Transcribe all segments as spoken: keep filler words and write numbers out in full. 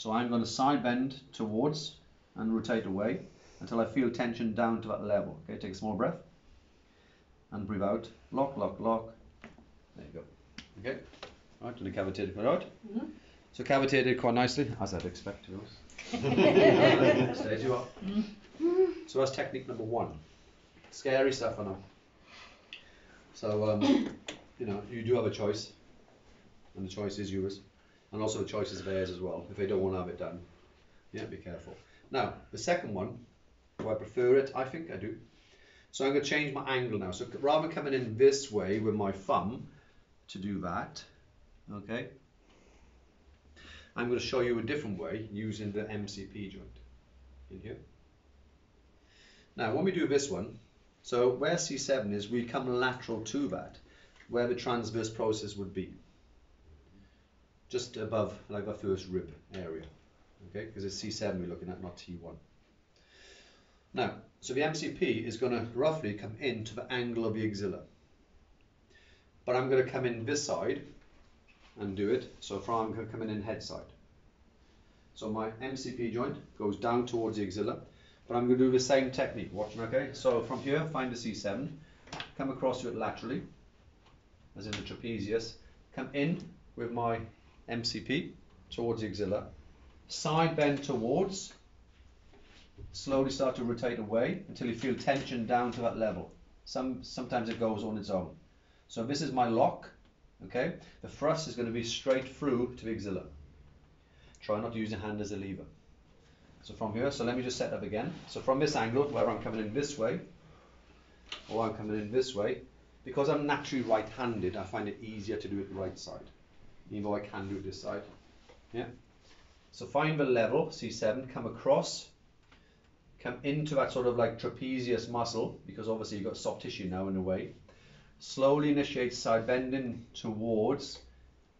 So I'm going to side bend towards and rotate away until I feel tension down to that level. Okay, take a small breath and breathe out. Lock, lock, lock. There you go. Okay. All right, and I cavitated quite out. Mm-hmm. So cavitated quite nicely, as I'd expect to us. Stage you up. Mm-hmm. So that's technique number one. Scary stuff, I know. So, um, you know, you do have a choice, and the choice is yours, and also the choice is theirs as well, if they don't want to have it done. Yeah, be careful. Now, the second one, do I prefer it? I think I do. So I'm going to change my angle now. So rather than coming in this way with my thumb to do that, okay, I'm going to show you a different way using the M C P joint in here. Now, when we do this one, so where C seven is, we come lateral to that, where the transverse process would be. Just above, like the first rib area, okay? Because it's C seven we're looking at, not T one. Now, so the M C P is going to roughly come into the angle of the axilla. But I'm going to come in this side and do it, so far I'm coming in head side. So my M C P joint goes down towards the axilla, but I'm going to do the same technique, watch me, okay? So from here, find the C seven, come across to it laterally, as in the trapezius, come in with my M C P towards the axilla, side bend towards, slowly start to rotate away until you feel tension down to that level. Some, sometimes it goes on its own. So this is my lock, okay? The thrust is going to be straight through to the axilla. Try not to use your hand as a lever. So from here, so let me just set up again. So from this angle, whether I'm coming in this way or I'm coming in this way, because I'm naturally right-handed, I find it easier to do it right side. Even though I can do this side, yeah. So find the level, C seven, come across, come into that sort of like trapezius muscle, because obviously you've got soft tissue now in a way. Slowly initiate side bending towards,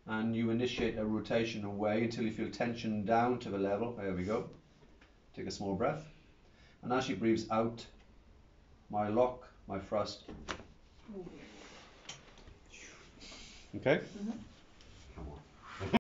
and you initiate a rotation away until you feel tension down to the level. There we go. Take a small breath. And as she breathes out, my lock, my thrust. Okay? Mm-hmm. Come on.